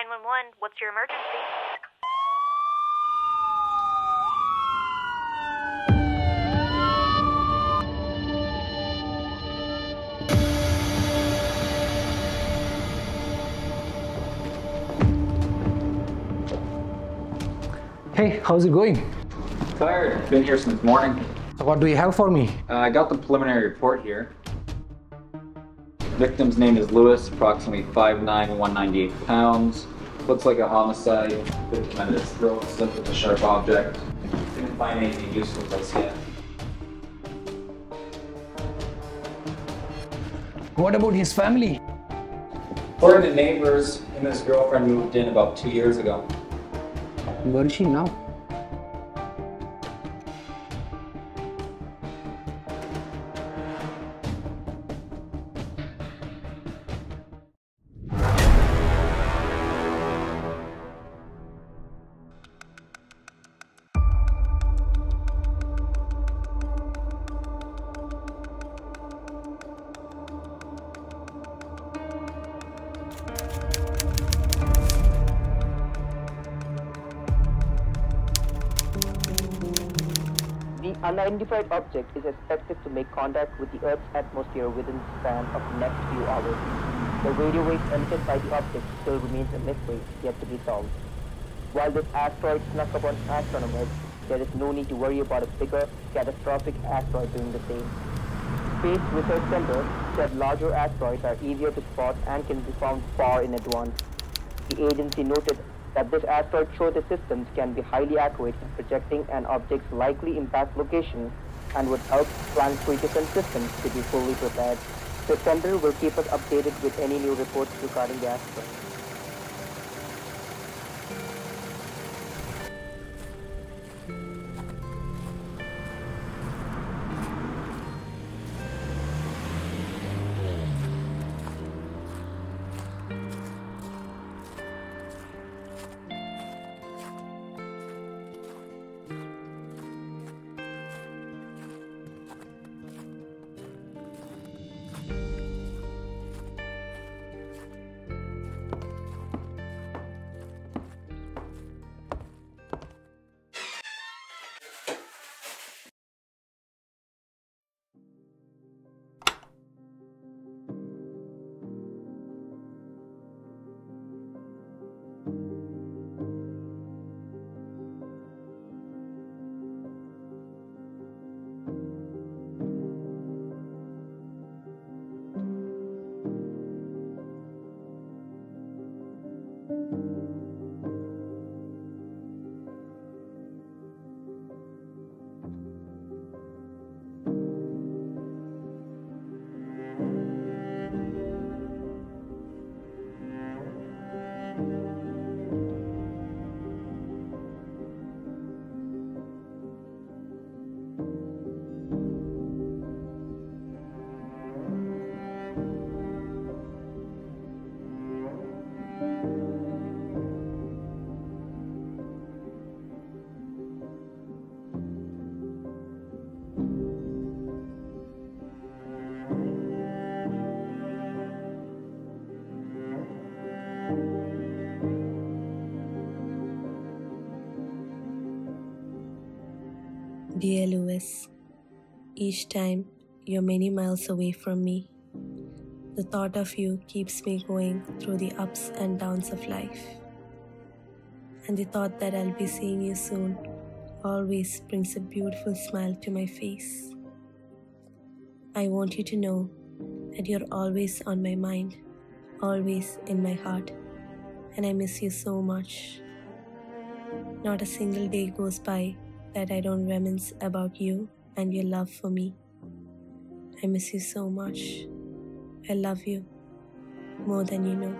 911, what's your emergency? Hey, how's it going? Tired. Been here since morning. What do you have for me? I got the preliminary report here. Victim's name is Lewis, approximately 5'9", 198 pounds. Looks like a homicide. Victim had his throat slit with a sharp object. Didn't find anything useful just yet. What about his family? According to neighbors, him and his girlfriend moved in about 2 years ago. Where is she now? The unidentified object is expected to make contact with the Earth's atmosphere within the span of the next few hours. The radio waves emitted by the object still remains a mystery yet to be solved. While this asteroid snuck upon astronomers, there is no need to worry about a bigger, catastrophic asteroid doing the same. Space Research Center said larger asteroids are easier to spot and can be found far in advance. The agency noted that this asteroid showed the systems can be highly accurate in projecting an object's likely impact location and would help planetary defense systems to be fully prepared. The center will keep us updated with any new reports regarding the asteroid. Dear Lewis, each time you're many miles away from me. The thought of you keeps me going through the ups and downs of life. And the thought that I'll be seeing you soon always brings a beautiful smile to my face. I want you to know that you're always on my mind, always in my heart, and I miss you so much. Not a single day goes by that I don't reminisce about you and your love for me. I miss you so much. I love you more than you know.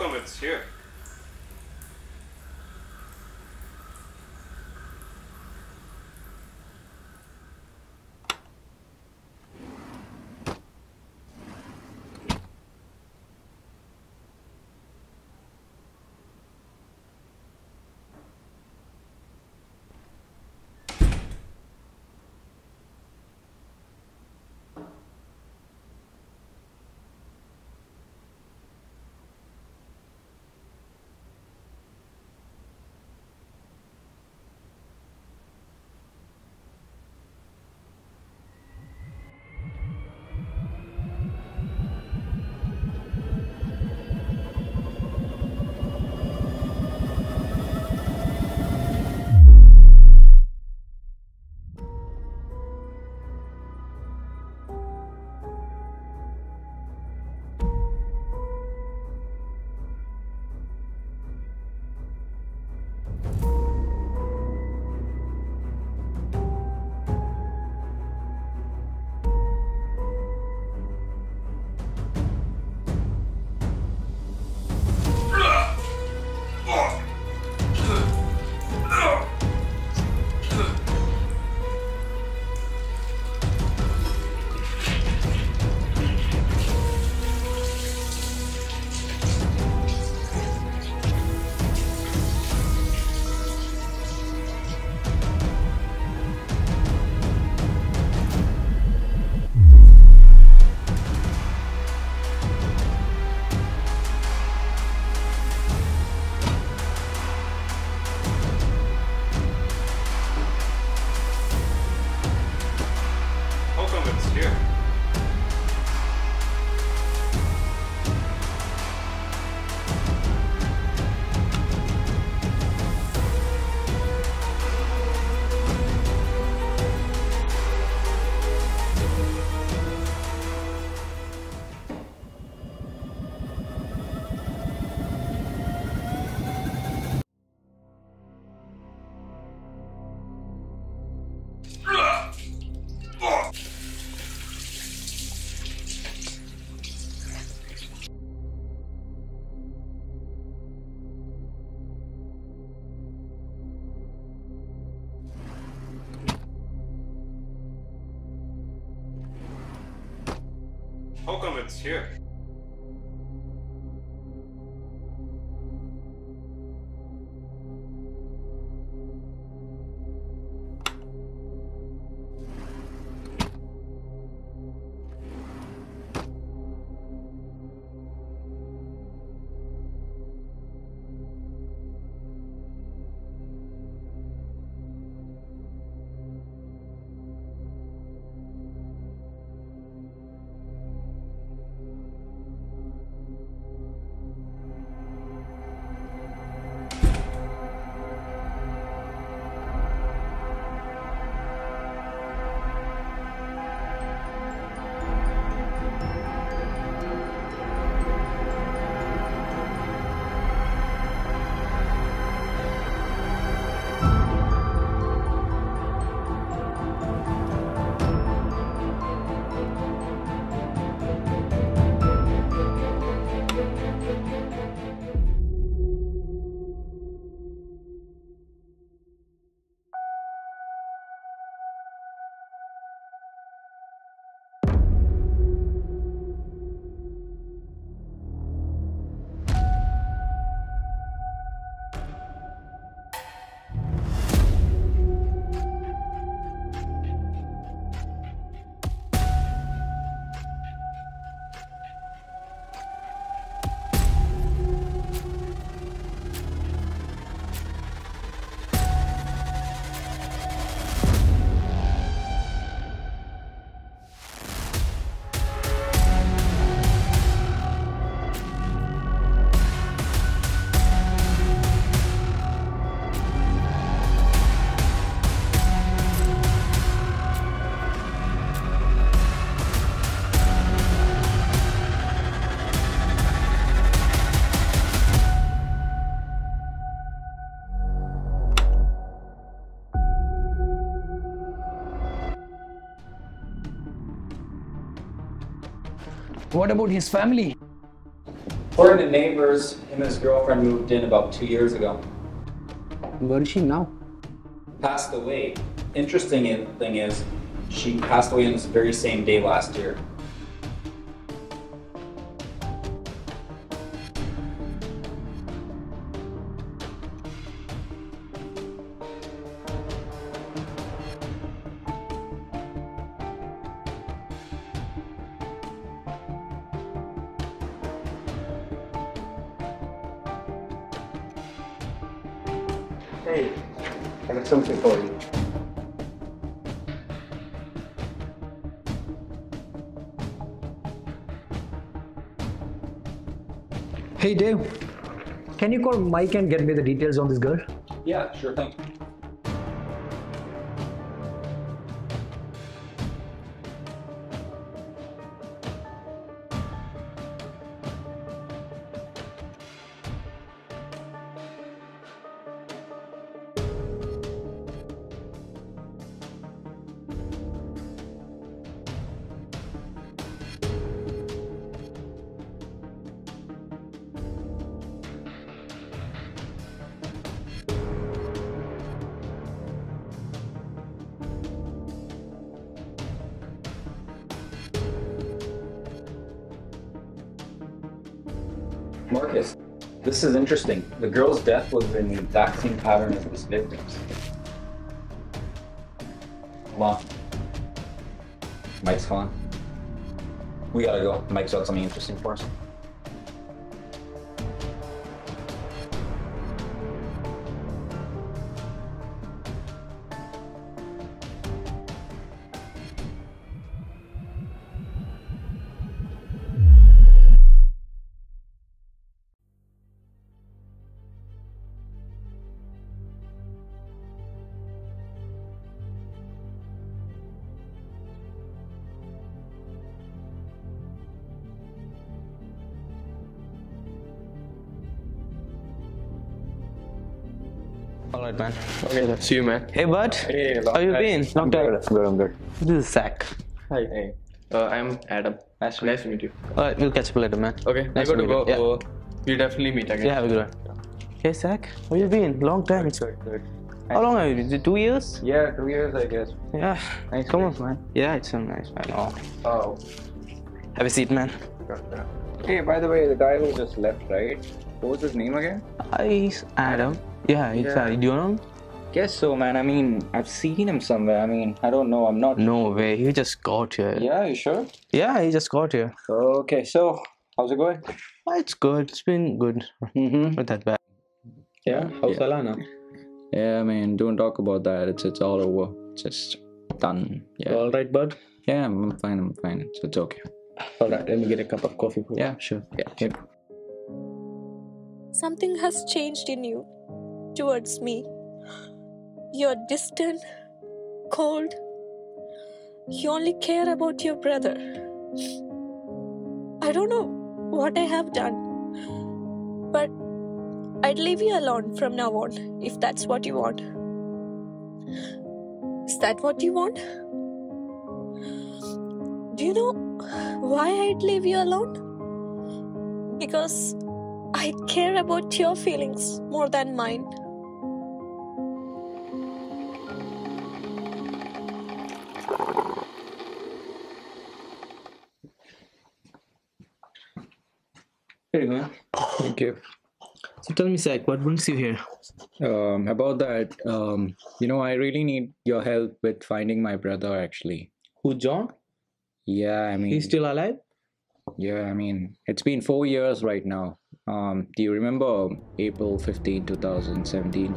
welcome it's here. How come it's here? What about his family? According to neighbors, him and his girlfriend moved in about 2 years ago. Where is she now? Passed away. Interesting thing is, she passed away on this very same day last year. Hey, I got something for you. Hey Dave, can you call Mike and get me the details on this girl? Yeah, sure thing. Marcus, this is interesting. The girl's death was in the exact same pattern as its victims. Come on. Mike's calling. We gotta go. Mike's got something interesting for us. Alright, man. Okay, then. See you, man. Hey, bud. Hey, how you been? Long time. I'm good. This is Zach. Hi. Hey. I'm Adam. Nice to meet you. Alright, we'll catch up later, man. Okay. Nice I gotta go. Yeah. We'll definitely meet again. Yeah, have a good one. Hey, Zach. How you been? Long time. Good. How long have you been? 2 years? Yeah, 2 years, I guess. Yeah. Nice. Come on, man. Yeah, it's so nice, man. Oh. Have a seat, man. Gotcha. Hey, by the way, the guy who just left, right? What was his name again? He's Adam. Yeah, it's Adam. Do you know him? Guess so, man. I mean, I've seen him somewhere. I mean, I don't know. I'm not... No way. He just got here. Yeah, you sure? Yeah, he just got here. Okay, so how's it going? It's good. It's been good. Not that bad. Yeah? How's Alanna? Yeah, man. Don't talk about that. It's all over. It's just done. Yeah. All right, bud? Yeah, I'm fine. It's okay. All right, let me get a cup of coffee. Please. Yeah, sure. Yeah. Yep. Something has changed in you. Towards me, you're distant, cold. You only care about your brother. I don't know what I have done, but I'd leave you alone from now on if that's what you want. Is that what you want? Do you know why I'd leave you alone? Because I care about your feelings more than mine. Here you go. Thank you. So tell me, Zach, what brings you here? About that, you know, I really need your help with finding my brother, actually. Who, John? Yeah, I mean... He's still alive? Yeah, I mean, it's been 4 years right now. Do you remember April 15, 2017?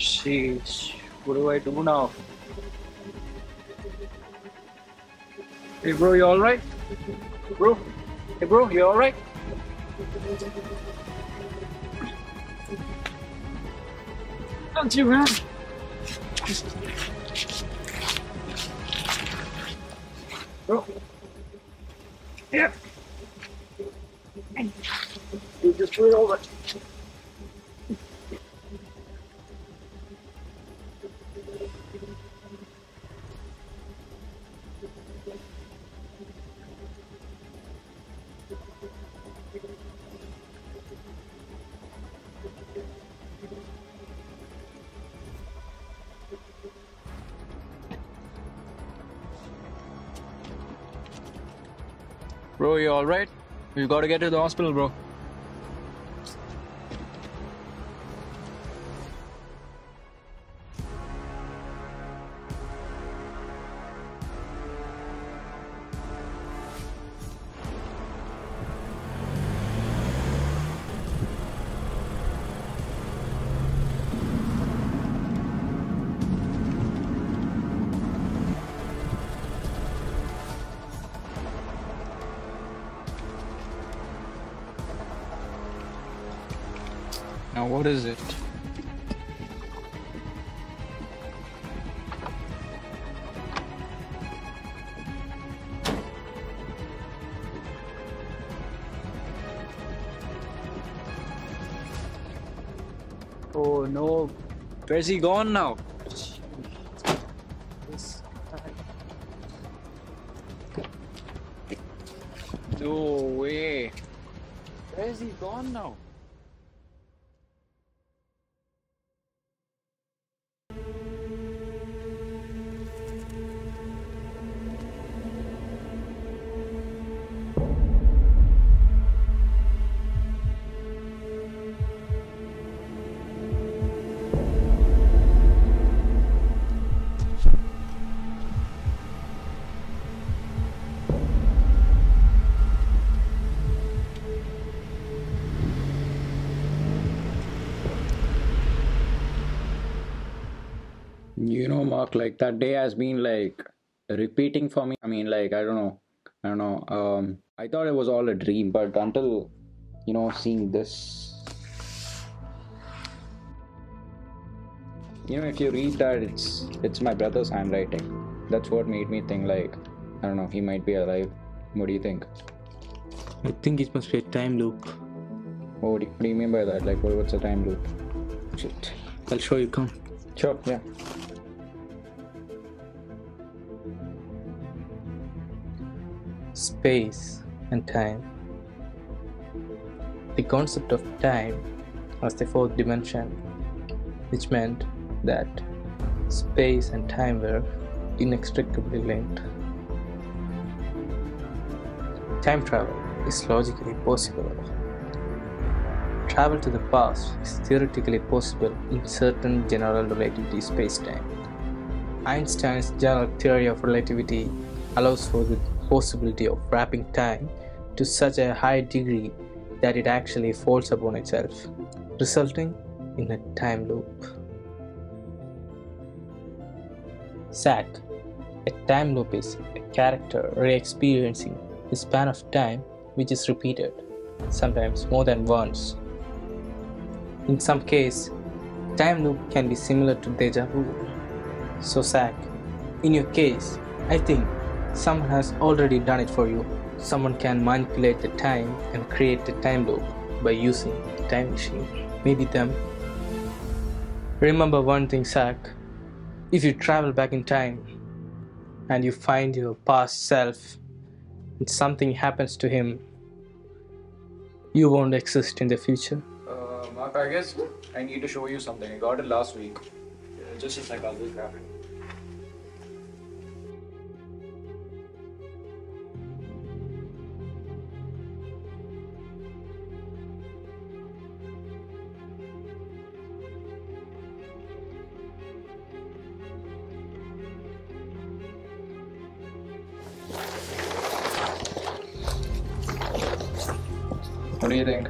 Sheesh, what do I do now? Hey bro, you alright? Bro? Hey bro, you alright? Don't you run? Bro? Yeah. You just threw it over. Bro, you alright? We've got to get to the hospital, bro. Now what is it? Oh no, where's he gone now? No way. Where's he gone now? You know, Mark, like that day has been like repeating for me. I mean, like, I don't know. I thought it was all a dream, but until, you know, seeing this, you know, if you read that, it's my brother's handwriting. That's what made me think, like, I don't know, he might be alive. What do you think? I think it must be a time loop. Oh, what do you mean by that? Like, what's a time loop? Shit. I'll show you. Come. Sure. Yeah. Space and time. The concept of time was the fourth dimension, which meant that space and time were inextricably linked. Time travel is logically possible. Travel to the past is theoretically possible in certain general relativity spacetime. Einstein's general theory of relativity allows for the possibility of wrapping time to such a high degree that it actually folds upon itself, resulting in a time loop. SAC. A time loop is a character re-experiencing the span of time which is repeated, sometimes more than once. In some case, time loop can be similar to deja vu. So SAC, in your case, I think someone has already done it for you. Someone can manipulate the time and create the time loop by using the time machine. Maybe them. Remember one thing, Zach. If you travel back in time and you find your past self and something happens to him, you won't exist in the future. Mark, I guess I need to show you something. I got it last week. Just a sec, I'll grab it. What do you think?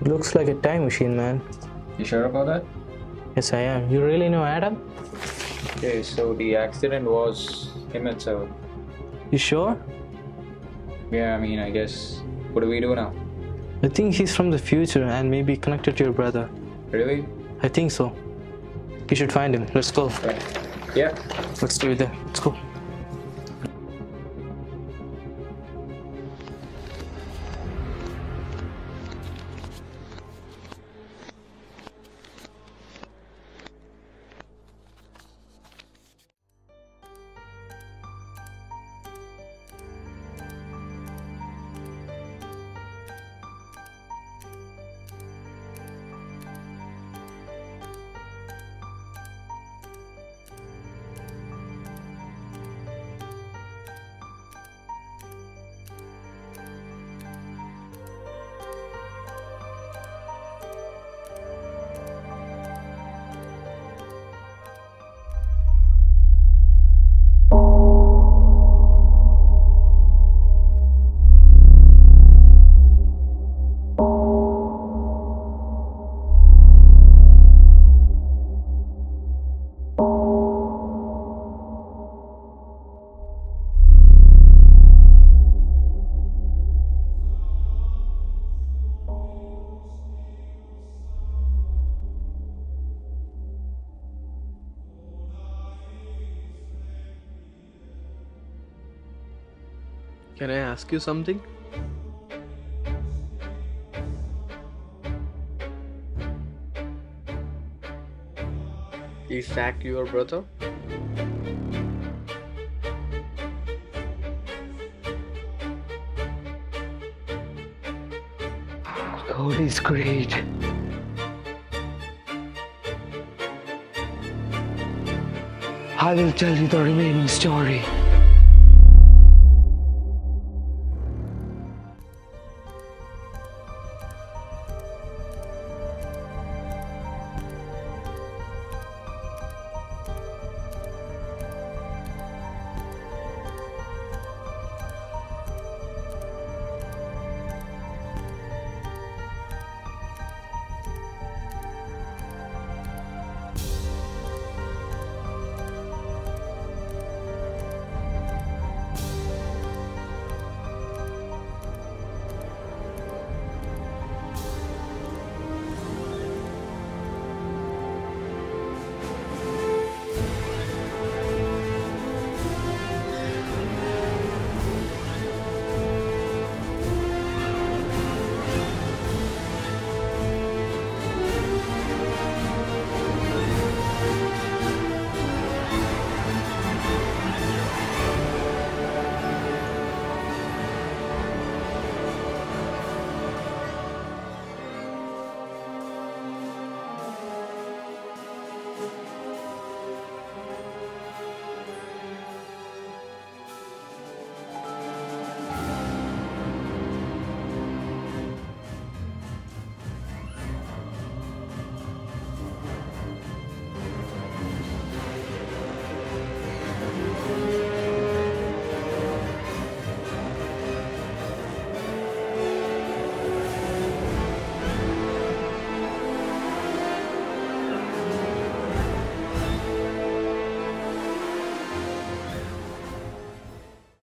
Looks like a time machine, man. You sure about that? Yes, I am. You really know Adam? Okay, so the accident was him itself. You sure? Yeah, I mean, I guess. What do we do now? I think he's from the future and maybe connected to your brother. Really? I think so. You should find him. Let's go. Okay. Yeah. Let's do it there. Let's go. Can I ask you something? Is Zach your brother? God is great. I will tell you the remaining story.